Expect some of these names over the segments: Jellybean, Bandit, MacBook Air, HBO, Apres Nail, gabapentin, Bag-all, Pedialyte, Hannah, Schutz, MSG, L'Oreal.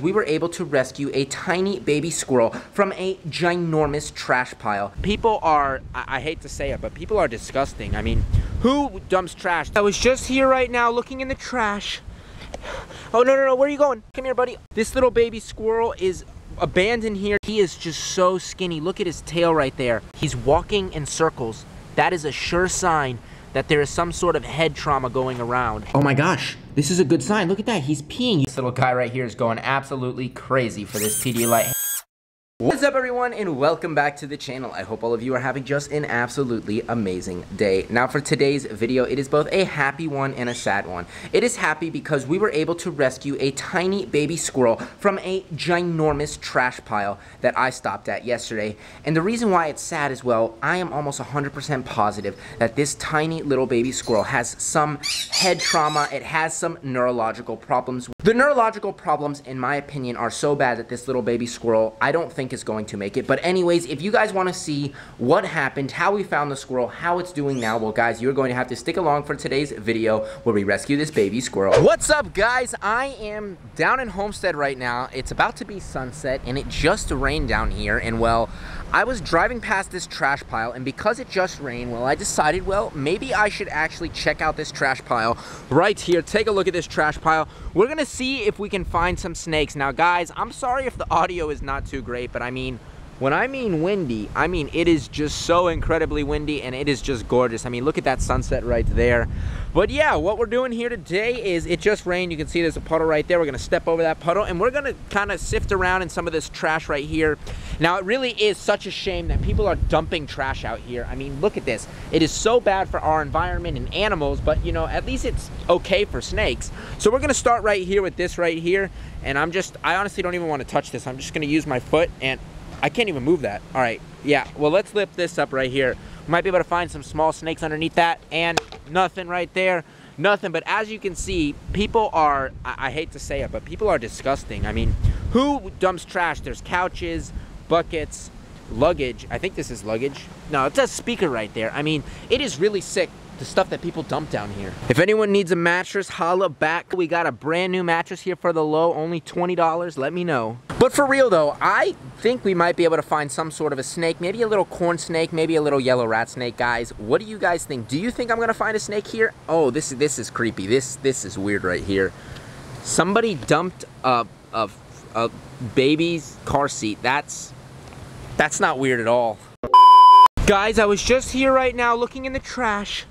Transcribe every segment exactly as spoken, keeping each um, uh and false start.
We were able to rescue a tiny baby squirrel from a ginormous trash pile. People are, I, I hate to say it, but people are disgusting. I mean, who dumps trash? I was just here right now looking in the trash. Oh, no, no, no, where are you going? Come here, buddy. This little baby squirrel is abandoned here. He is just so skinny. Look at his tail right there. He's walking in circles. That is a sure sign that there is some sort of head trauma going around. Oh my gosh, this is a good sign. Look at that, he's peeing. This little guy right here is going absolutely crazy for this Pedialyte. What's up everyone and welcome back to the channel. I hope all of you are having just an absolutely amazing day. Now for today's video, it is both a happy one and a sad one. It is happy because we were able to rescue a tiny baby squirrel from a ginormous trash pile that I stopped at yesterday. And the reason why it's sad as well, I am almost one hundred percent positive that this tiny little baby squirrel has some head trauma. It has some neurological problems. The neurological problems, in my opinion, are so bad that this little baby squirrel, I don't think is going to make it. But anyways, if you guys want to see what happened, how we found the squirrel, how it's doing now, well guys, you're going to have to stick along for today's video where we rescue this baby squirrel. What's up guys? I am down in Homestead right now. It's about to be sunset and it just rained down here, and well, I was driving past this trash pile, and because it just rained, well, I decided, well, maybe I should actually check out this trash pile right here. Take a look at this trash pile. We're gonna see if we can find some snakes. Now guys, I'm sorry if the audio is not too great, but I mean, when I mean windy, I mean it is just so incredibly windy and it is just gorgeous. I mean, look at that sunset right there. But yeah, what we're doing here today is it just rained. You can see there's a puddle right there. We're gonna step over that puddle and we're gonna kind of sift around in some of this trash right here. Now, it really is such a shame that people are dumping trash out here. I mean, look at this. It is so bad for our environment and animals, but you know, at least it's okay for snakes. So we're gonna start right here with this right here. And I'm just, I honestly don't even wanna touch this. I'm just gonna use my foot, and I can't even move that. All right, yeah, well, let's lift this up right here. We might be able to find some small snakes underneath that, and nothing right there, nothing. But as you can see, people are, I, I hate to say it, but people are disgusting. I mean, who dumps trash? There's couches, buckets, luggage. I think this is luggage. No, it says speaker right there. I mean, it is really sick, the stuff that people dump down here. If anyone needs a mattress, holla back. We got a brand new mattress here for the low, only twenty dollars, let me know. But for real though, I think we might be able to find some sort of a snake, maybe a little corn snake, maybe a little yellow rat snake. Guys, what do you guys think? Do you think I'm gonna find a snake here? Oh, this, this is creepy. This, this is weird right here. Somebody dumped a, a, a baby's car seat. That's, that's not weird at all. Guys, I was just here right now looking in the trash.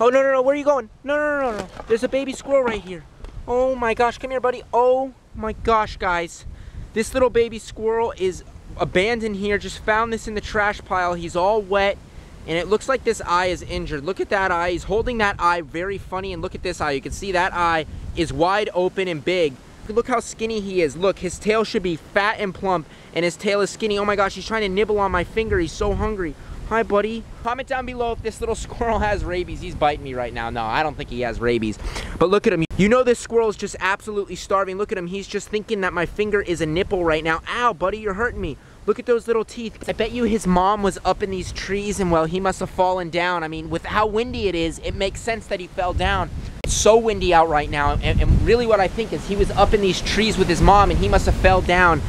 Oh, no, no, no, where are you going? No, no, no, no, no. There's a baby squirrel right here. Oh my gosh, come here, buddy. Oh my gosh, guys. This little baby squirrel is abandoned here. Just found this in the trash pile. He's all wet, and it looks like this eye is injured. Look at that eye. He's holding that eye very funny, and look at this eye. You can see that eye is wide open and big. Look how skinny he is. Look, his tail should be fat and plump, and his tail is skinny. Oh my gosh, he's trying to nibble on my finger. He's so hungry. Hi, buddy. Comment down below if this little squirrel has rabies. He's biting me right now. No, I don't think he has rabies. But look at him. You know this squirrel is just absolutely starving. Look at him. He's just thinking that my finger is a nipple right now. Ow, buddy, you're hurting me. Look at those little teeth. I bet you his mom was up in these trees, and well, he must have fallen down. I mean, with how windy it is, it makes sense that he fell down. It's so windy out right now, and, and really what I think is he was up in these trees with his mom, and he must have fell down.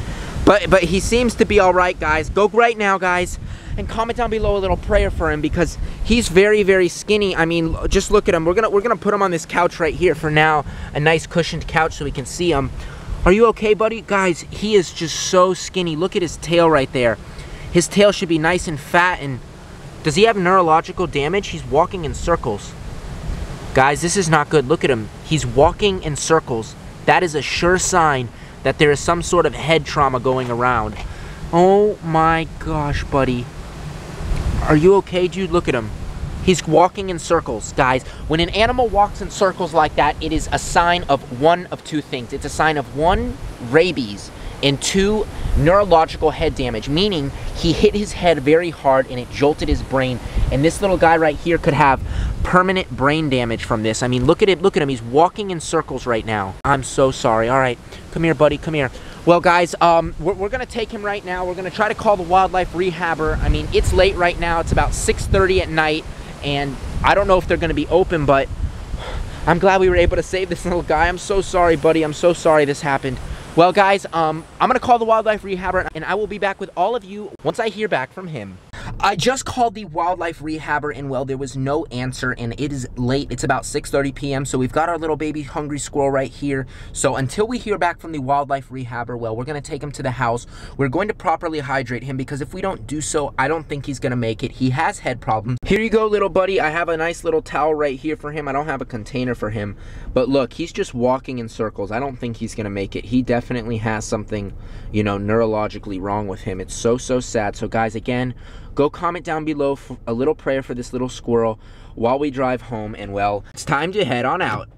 But, but he seems to be all right, guys. Go right now, guys. And comment down below a little prayer for him, because he's very, very skinny. I mean, just look at him. We're gonna we're gonna put him on this couch right here for now, a nice cushioned couch so we can see him. Are you okay, buddy? Guys, he is just so skinny. Look at his tail right there. His tail should be nice and fat. And does he have neurological damage? He's walking in circles. Guys, this is not good. Look at him. He's walking in circles. That is a sure sign that there is some sort of head trauma going around. Oh my gosh, buddy. Are you okay, dude? Look at him. He's walking in circles, guys. When an animal walks in circles like that, it is a sign of one of two things. It's a sign of one, rabies, and two, neurological head damage, meaning he hit his head very hard and it jolted his brain. And this little guy right here could have permanent brain damage from this. I mean, look at it, look at him. He's walking in circles right now. I'm so sorry. All right, come here, buddy, come here. Well, guys, um, we're, we're gonna take him right now. We're gonna try to call the wildlife rehabber. I mean, it's late right now. It's about six thirty at night, and I don't know if they're gonna be open, but I'm glad we were able to save this little guy. I'm so sorry, buddy. I'm so sorry this happened. Well guys, um, I'm gonna call the wildlife rehabber and I will be back with all of you once I hear back from him. I just called the wildlife rehabber and well, there was no answer and it is late. It's about six thirty p m So we've got our little baby hungry squirrel right here. So until we hear back from the wildlife rehabber, well, we're gonna take him to the house. We're going to properly hydrate him because if we don't do so, I don't think he's gonna make it. He has head problems. Here you go, little buddy. I have a nice little towel right here for him. I don't have a container for him, but look, he's just walking in circles. I don't think he's gonna make it. He definitely Definitely has something, you know, neurologically wrong with him. It's so, so sad. So guys, again, go comment down below for a little prayer for this little squirrel while we drive home. And well, it's time to head on out.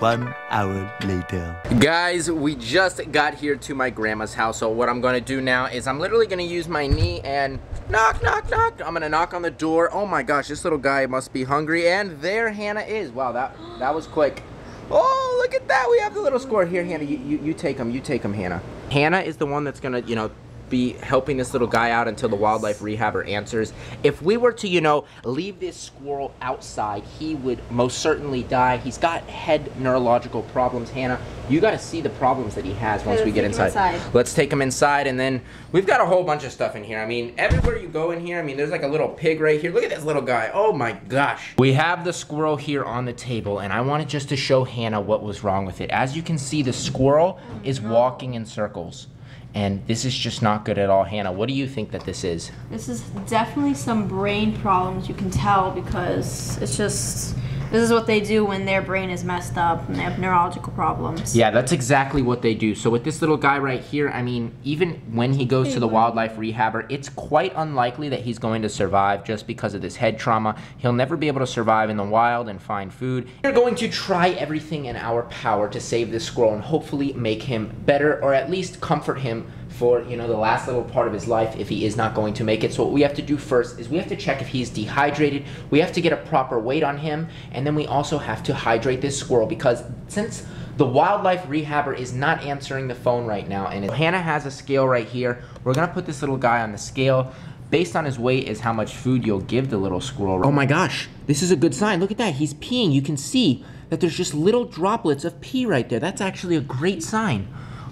One hour later. Guys, we just got here to my grandma's house. So what I'm gonna do now is I'm literally gonna use my knee and knock, knock, knock. I'm gonna knock on the door. Oh my gosh, this little guy must be hungry. And there Hannah is. Wow, that, that was quick. Oh, look at that. We have the little squirrel here, Hannah. You, you, you take him. You take him, Hannah. Hannah is the one that's going to, you know, be helping this little guy out until the wildlife rehabber answers. If we were to, you know, leave this squirrel outside, he would most certainly die. He's got head neurological problems, Hannah. You got to see the problems that he has once we get inside. Let's take him inside, and then we've got a whole bunch of stuff in here. I mean, everywhere you go in here, I mean, there's like a little pig right here. Look at this little guy. Oh my gosh. We have the squirrel here on the table, and I wanted just to show Hannah what was wrong with it. As you can see, the squirrel is walking in circles. And this is just not good at all. Hannah, what do you think that this is? This is definitely some brain problems, you can tell, because it's just, this is what they do when their brain is messed up and they have neurological problems. Yeah, that's exactly what they do. So with this little guy right here, I mean, even when he goes to the wildlife rehabber, it's quite unlikely that he's going to survive just because of this head trauma. He'll never be able to survive in the wild and find food. We're going to try everything in our power to save this squirrel and hopefully make him better, or at least comfort him for, you know, the last little part of his life if he is not going to make it. So what we have to do first is we have to check if he's dehydrated. We have to get a proper weight on him, and then we also have to hydrate this squirrel, because since the wildlife rehabber is not answering the phone right now, and Hannah has a scale right here, we're gonna put this little guy on the scale. Based on his weight is how much food you'll give the little squirrel. Oh my gosh, this is a good sign. Look at that, he's peeing. You can see that there's just little droplets of pee right there. That's actually a great sign.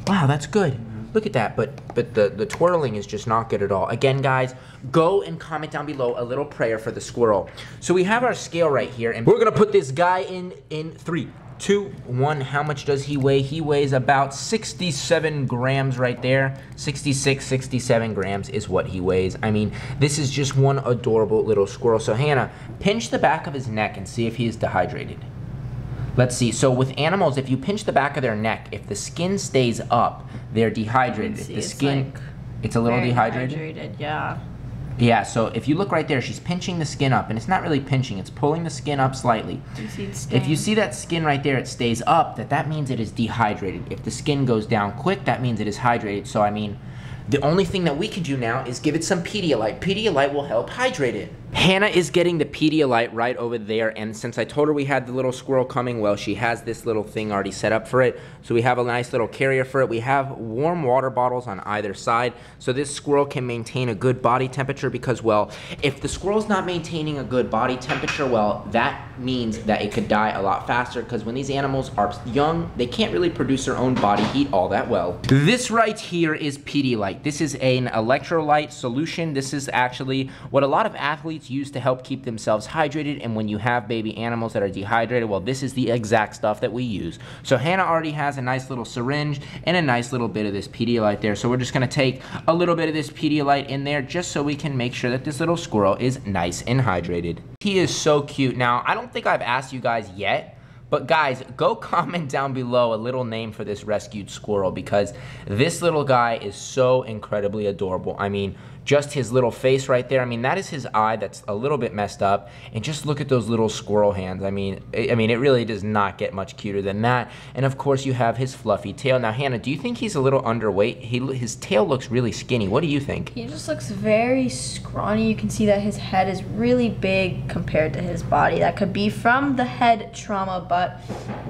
Wow, that's good. Look at that, but but the, the twirling is just not good at all. Again, guys, go and comment down below a little prayer for the squirrel. So we have our scale right here, and we're gonna put this guy in in three, two, one. How much does he weigh? He weighs about sixty-seven grams right there. sixty-six, sixty-seven grams is what he weighs. I mean, this is just one adorable little squirrel. So Hannah, pinch the back of his neck and see if he is dehydrated. Let's see, so with animals, if you pinch the back of their neck, if the skin stays up, they're dehydrated. If the skin, it's, like it's a little dehydrated. dehydrated. Yeah. Yeah, so if you look right there, she's pinching the skin up, and it's not really pinching, it's pulling the skin up slightly. You see it if you see that skin right there, it stays up, that, that means it is dehydrated. If the skin goes down quick, that means it is hydrated. So I mean, the only thing that we can do now is give it some Pedialyte. Pedialyte will help hydrate it. Hannah is getting the Pedialyte right over there, and since I told her we had the little squirrel coming, well, she has this little thing already set up for it. So we have a nice little carrier for it. We have warm water bottles on either side, so this squirrel can maintain a good body temperature, because, well, if the squirrel's not maintaining a good body temperature, well, that means that it could die a lot faster, because when these animals are young, they can't really produce their own body heat all that well. This right here is Pedialyte. This is an electrolyte solution. This is actually what a lot of athletes use to help keep themselves hydrated, and when you have baby animals that are dehydrated, well, this is the exact stuff that we use. So Hannah already has a nice little syringe and a nice little bit of this Pedialyte there. So we're just gonna take a little bit of this Pedialyte in there just so we can make sure that this little squirrel is nice and hydrated. He is so cute. Now, I don't think I've asked you guys yet, but guys, go comment down below a little name for this rescued squirrel, because this little guy is so incredibly adorable. I mean, just his little face right there. I mean, that is his eye that's a little bit messed up. And just look at those little squirrel hands. I mean, I mean, it really does not get much cuter than that. And of course, you have his fluffy tail. Now, Hannah, do you think he's a little underweight? He, his tail looks really skinny. What do you think? He just looks very scrawny. You can see that his head is really big compared to his body. That could be from the head trauma, but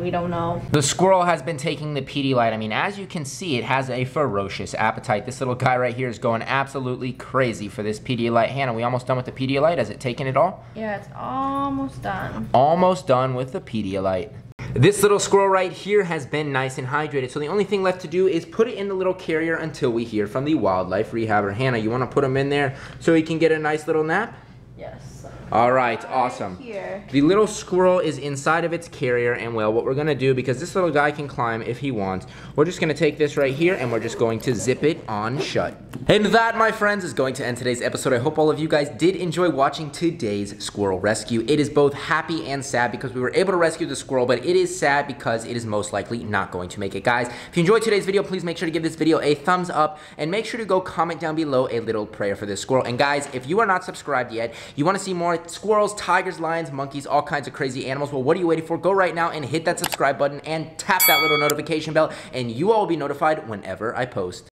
we don't know. The squirrel has been taking the Pedialyte. I mean, as you can see, it has a ferocious appetite. This little guy right here is going absolutely crazy. Crazy for this Pedialyte. Hannah, we almost done with the Pedialyte? Has it taken it all? Yeah, it's almost done. Almost done with the Pedialyte. This little squirrel right here has been nice and hydrated, so the only thing left to do is put it in the little carrier until we hear from the wildlife rehabber. Hannah, you want to put him in there so he can get a nice little nap? Yes. All right, awesome. Here. The little squirrel is inside of its carrier, and well, what we're gonna do, because this little guy can climb if he wants, we're just gonna take this right here and we're just going to zip it on shut. And that, my friends, is going to end today's episode. I hope all of you guys did enjoy watching today's squirrel rescue. It is both happy and sad because we were able to rescue the squirrel, but it is sad because it is most likely not going to make it. Guys, if you enjoyed today's video, please make sure to give this video a thumbs up and make sure to go comment down below a little prayer for this squirrel. And guys, if you are not subscribed yet, you wanna see more squirrels, tigers, lions, monkeys, all kinds of crazy animals, well, what are you waiting for? Go right now and hit that subscribe button and tap that little notification bell, and you all will be notified whenever I post.